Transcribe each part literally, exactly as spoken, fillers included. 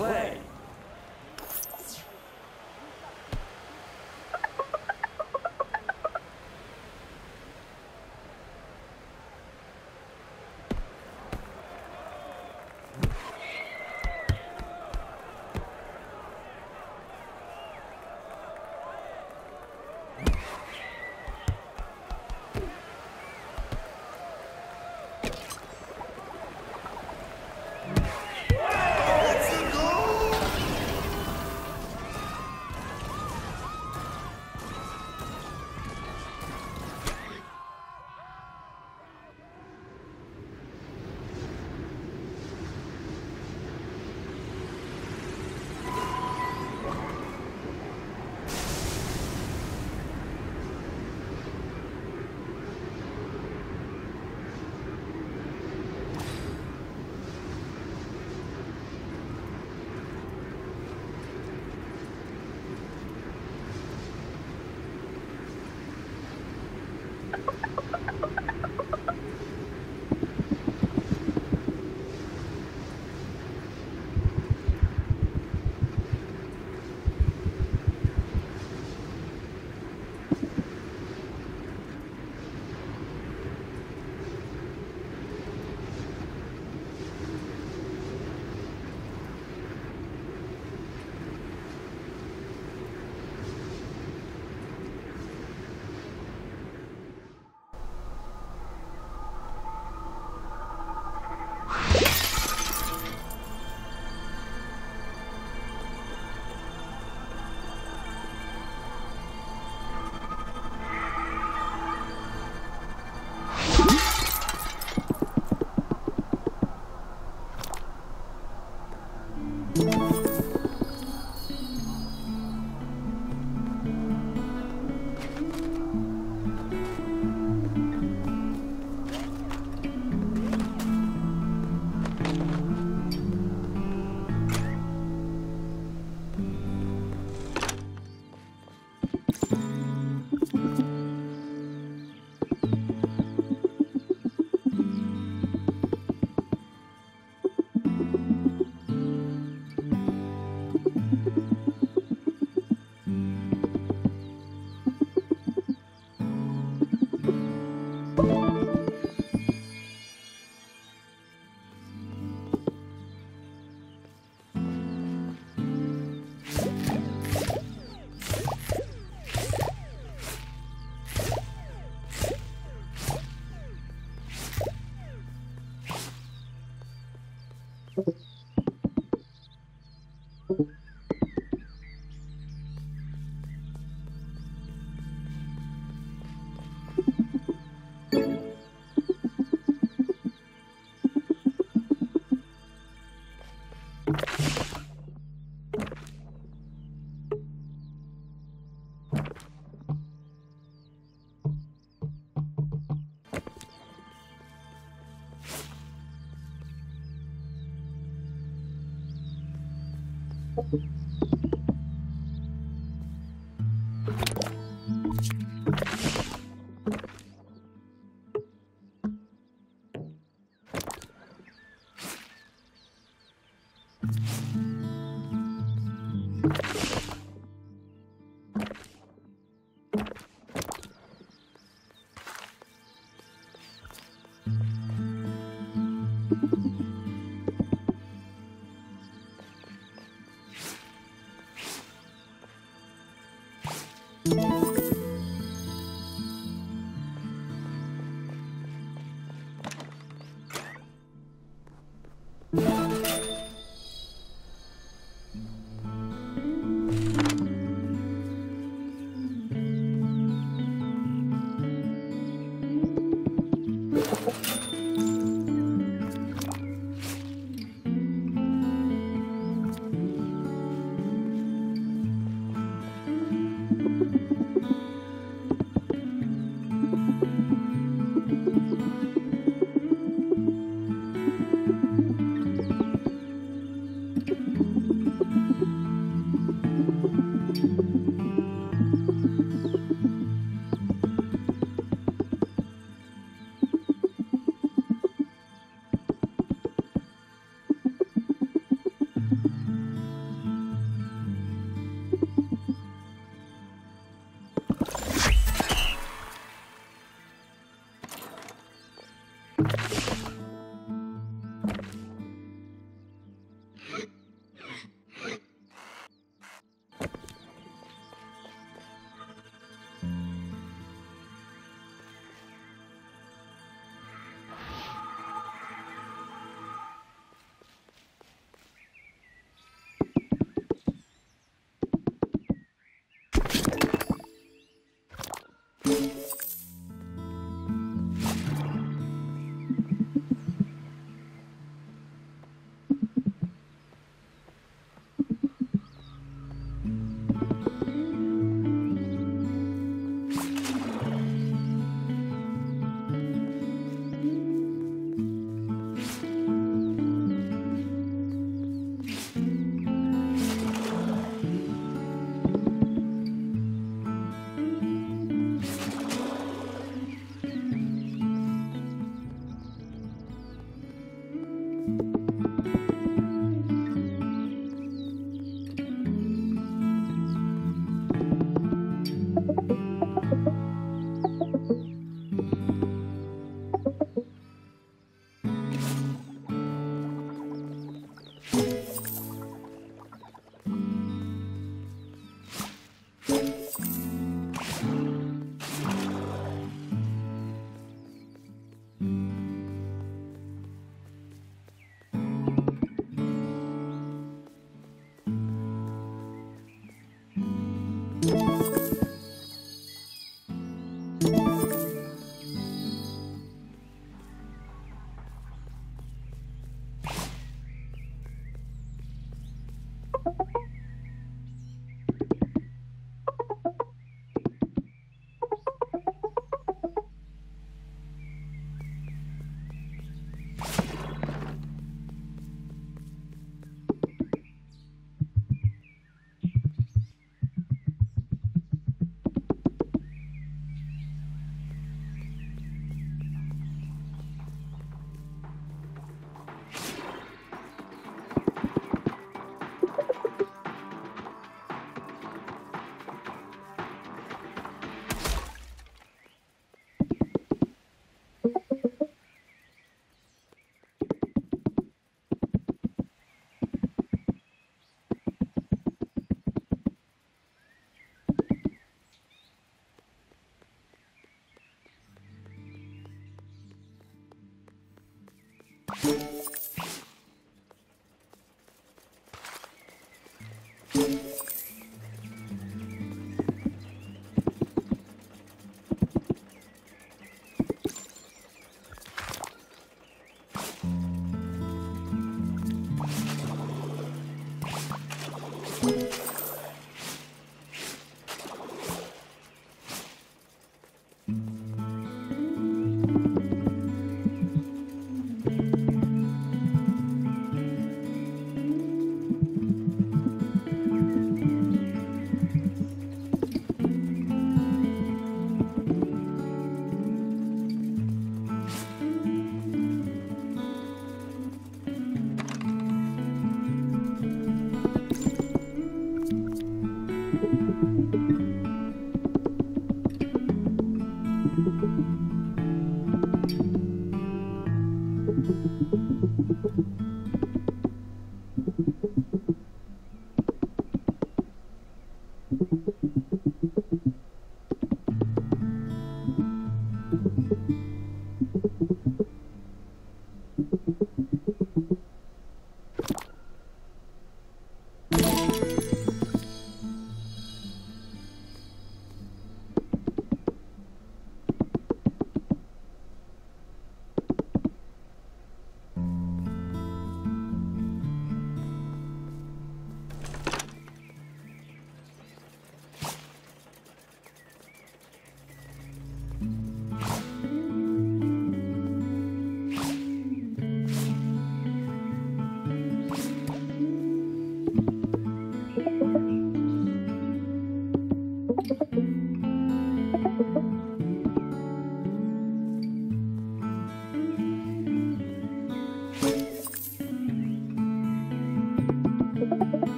play.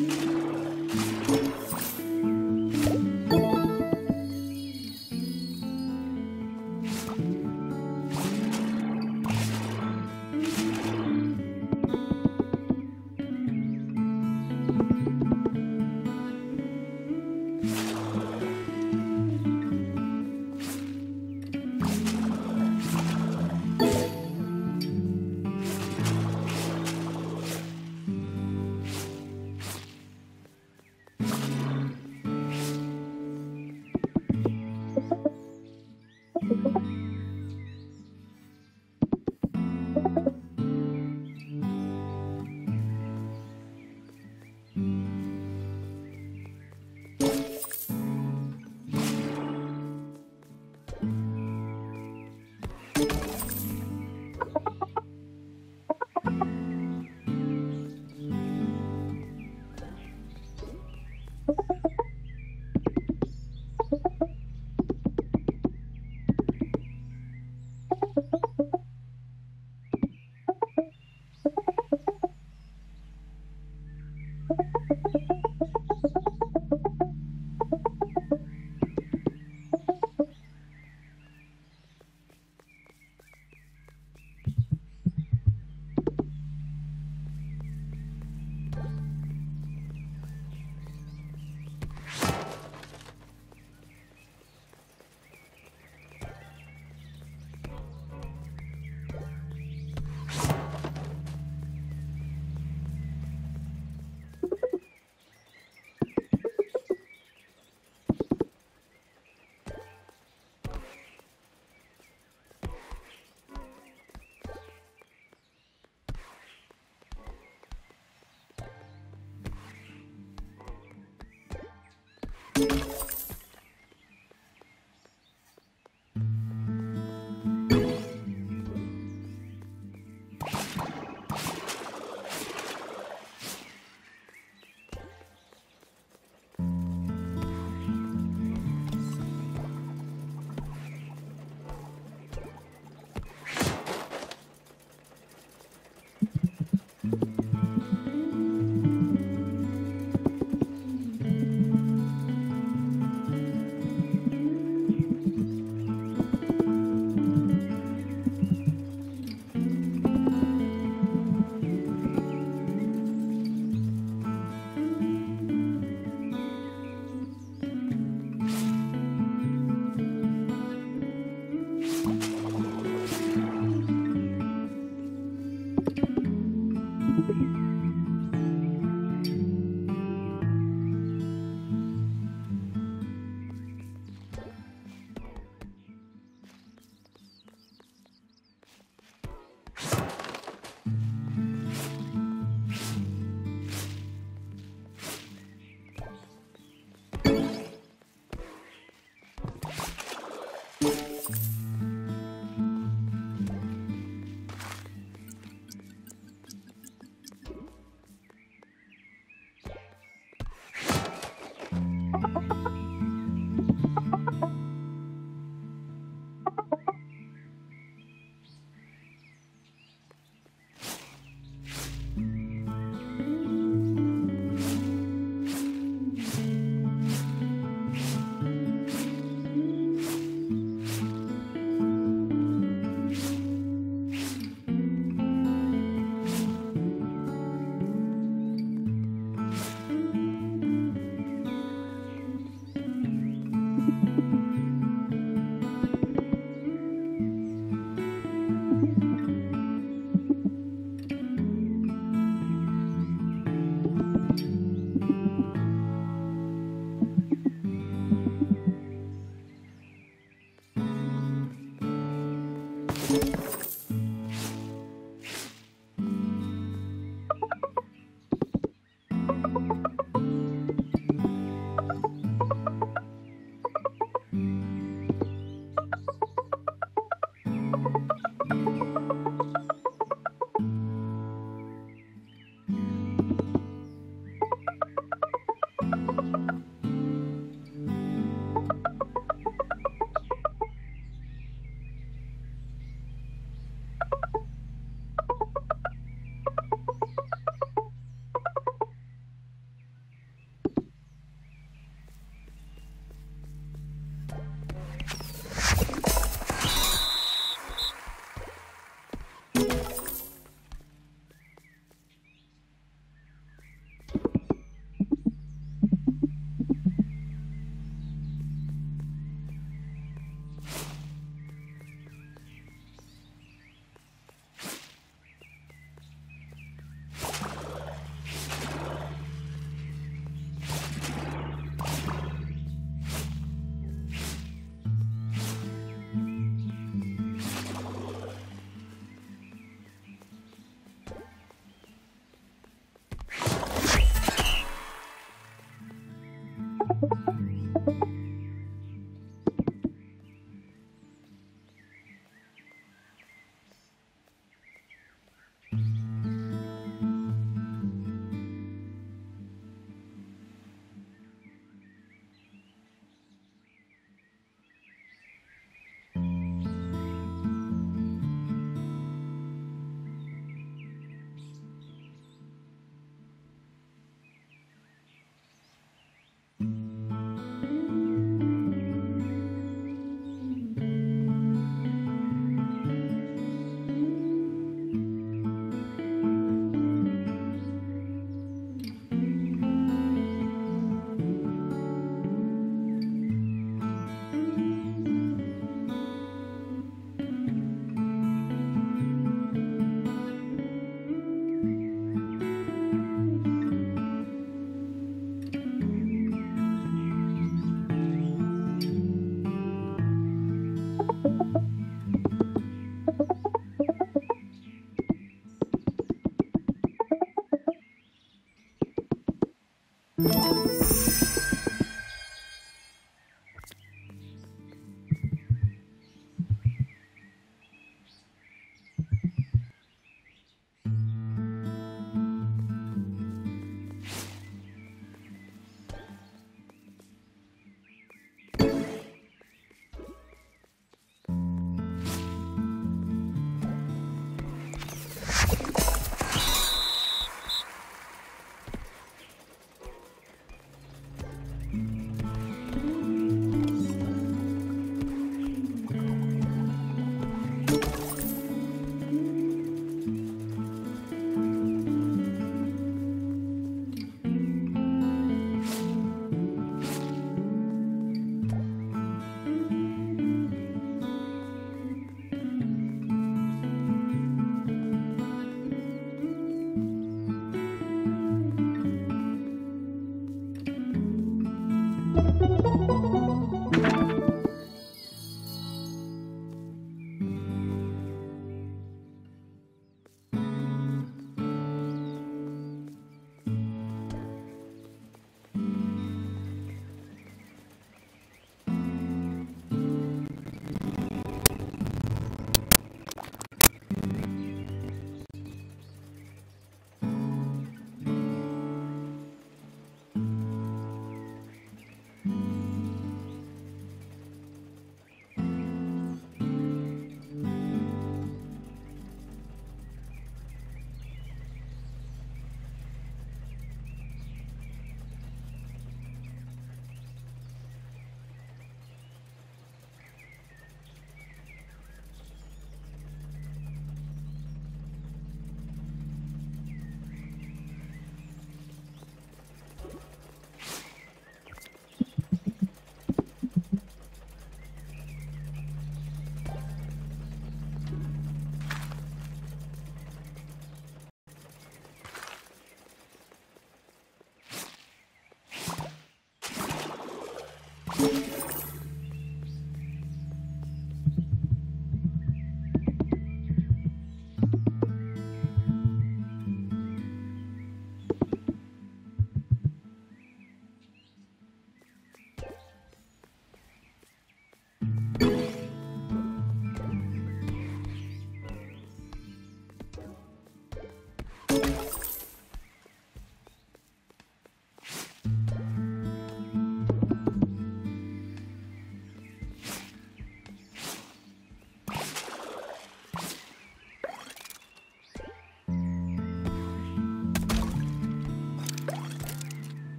You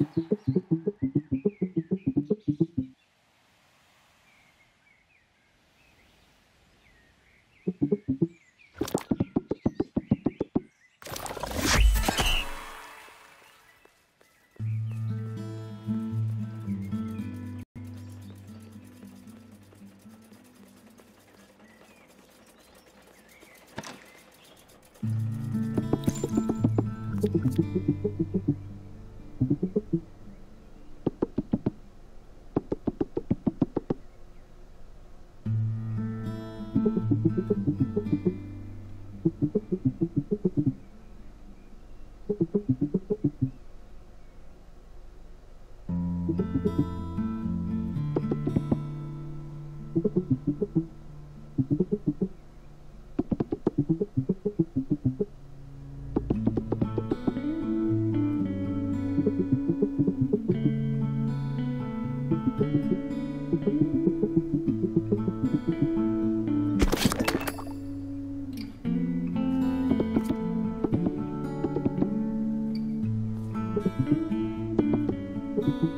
Thank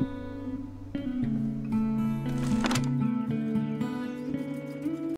you.